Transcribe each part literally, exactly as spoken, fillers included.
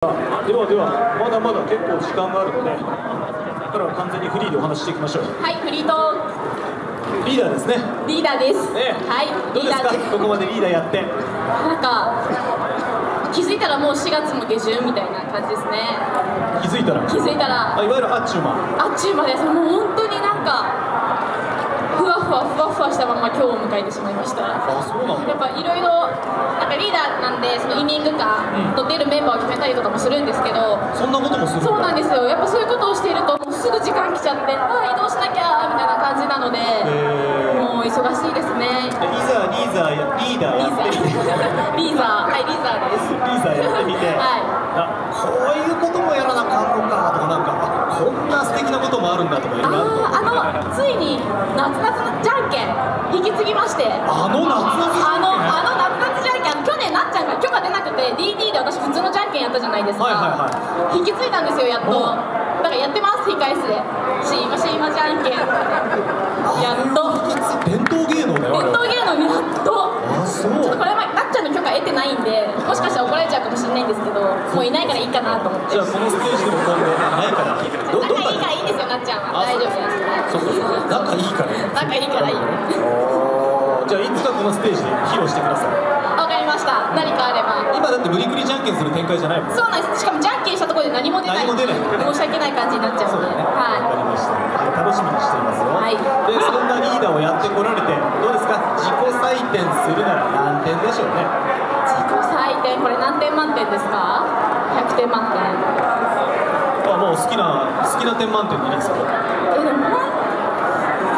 ではでは、まだまだ結構時間があるので、ここからは完全にフリーでお話ししていきましょう。はい、フリートークリーダーですね。リーダーです、ね、はい、どうですか、ここまでリーダーやって。なんか、気づいたらもうしがつも下旬みたいな感じですね。気づいたら気づいたらあ、いわゆるあっちゅう間あっちゅう間です。もう本当になんか、ふわふわふわふわしたまま今日を迎えてしまいました。あ、そうなんだ。やっぱいろいろリーダーなんで、そのイニング間と出るメンバーを決めたりとかもするんですけど、うん、そんなこともするんだ。そうなんですよ。やっぱそういうことをしているともうすぐ時間来ちゃって、あ、移動しなきゃみたいな感じなので、もう忙しいですね。リーザーリーザーリーダーやってみてリーザーはいリーザーです。リーザーやってみて、はい、あ、こういうこともやらなかんのかとか、なんかこんな素敵なこともあるんだとか。ああのついに夏夏じゃんけん引き継ぎまして、あの夏夏あのあのディーディー で私普通のじゃんけんやったじゃないですか。引き継いだんですよ、やっと。だからやってます、控え室でシーマシーマじゃんけんやっと。伝統芸能だよ、伝統芸能に。やっと。あ、そう。ちょっとこれはなっちゃんの許可得てないんで、もしかしたら怒られちゃうかもしれないんですけど、もういないからいいかなと思って。じゃあこのステージでも今度ないから、どど仲いいからいいですよ、なっちゃんは。大丈夫です。そうそう、仲いいから、仲いいからいいよ。じゃあいつかこのステージで披露してください。何かあれば。今だって無理くりじゃんけんする展開じゃないもん。そうなんです。しかもじゃんけんしたところで何も出ない、何も出ない申し訳ない感じになっちゃうので、はい、わかりました。楽しみにしていますよ。はい。で、そんなリーダーをやってこられてどうですか、自己採点するなら何点でしょうね。自己採点、これ何点満点ですか。ひゃくてんまんてん。あ、もう好きな好きな点満点じゃないですか。え、でも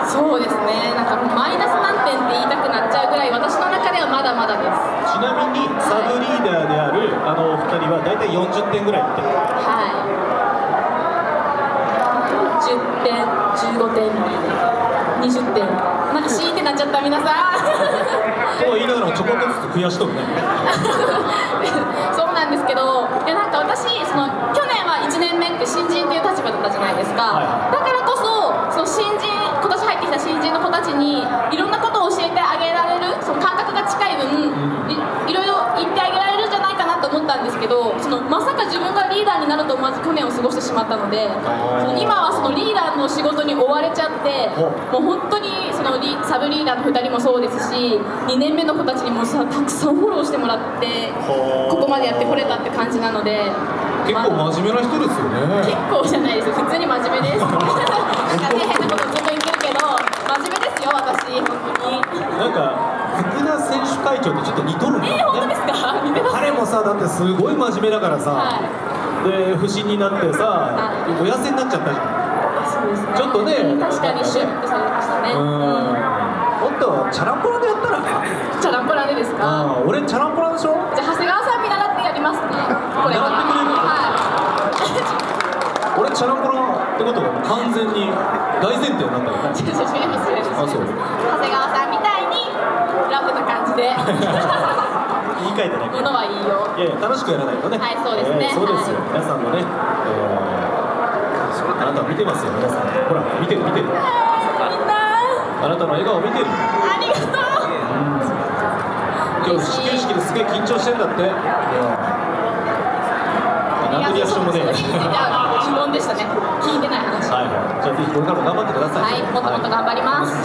そうですね、なんかマイナス何点って言いたくなっちゃうぐらい私の中ではまだまだです。ちなみにサブリーダーであるあのお二人は大体よんじゅってんぐらいって。はい。じゅってん、じゅうごてん、にじゅってん。なんかシーンってなっちゃった皆さん。そう言いながらちょこっとずつ増やしとるね。そうなんですけど、いやなんか私その去年はいちねんめって新人っていう立場だったじゃないですか。はい、だからこそその新人、今年入ってきた新人の子たちにいろんなことを教えてあげられる、その感覚が近い分、うん、いろいろ言ってあげられるんじゃないかなと思ったんですけど、そのまさか自分がリーダーになると思わず去年を過ごしてしまったので、その今はそのリーダーの仕事に追われちゃって、もう本当にそのリサブリーダーのふたりもそうですし、にねんめの子たちにもさたくさんフォローしてもらって、ここまでやってこれたって感じなので。結構真面目な人ですよね。結構じゃないですよ、普通に真面目です。なんかね、変なことずっと言ってるけど、真面目ですよ、私、本当に。なんか、福田選手会長とちょっと似とるんだよね。えー、本当ですか？似てます。彼もさ、だってすごい真面目だからさ、はい、で、不審になってさ、はい、お痩せになっちゃったじゃん。そうですね。ちょっとね、確かにシュッとされましたね。うん。もっとチャランポラでやったらね。チャランポラでですか？うん、俺、チャランポラでしょ？じゃあ、長谷川さん見習ってやりますね、これは。俺チャランポラってことが完全に大前提になったよね。違う違う違います違います。長谷川さんみたいにラフな感じで言い換えてないものはいいよ。いやいや、楽しくやらないとね。はい、そうですね、そうですよ。皆さんのね、あなたを見てますよ、皆さん。ほら、見てる見てる、みんなあなたの笑顔を見てる。ありがとう。今日始球式ですげえ緊張してんだって。何のリアクションもね、疑問でしたね。聞いてない話。はい、じゃあぜひこれからも頑張ってください。はい、もっともっと頑張ります。はい。